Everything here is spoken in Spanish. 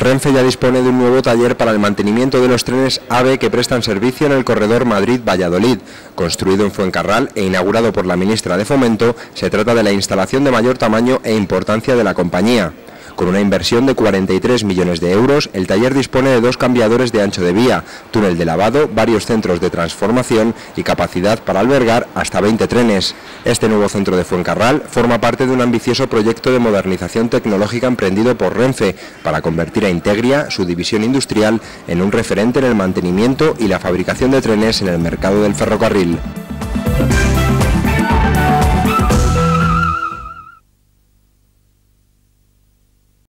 Renfe ya dispone de un nuevo taller para el mantenimiento de los trenes AVE que prestan servicio en el corredor Madrid-Valladolid. Construido en Fuencarral e inaugurado por la ministra de Fomento, se trata de la instalación de mayor tamaño e importancia de la compañía. Con una inversión de 43 millones de euros, el taller dispone de 2 cambiadores de ancho de vía, túnel de lavado, varios centros de transformación y capacidad para albergar hasta 20 trenes. Este nuevo centro de Fuencarral forma parte de un ambicioso proyecto de modernización tecnológica emprendido por Renfe para convertir a Integria, su división industrial, en un referente en el mantenimiento y la fabricación de trenes en el mercado del ferrocarril.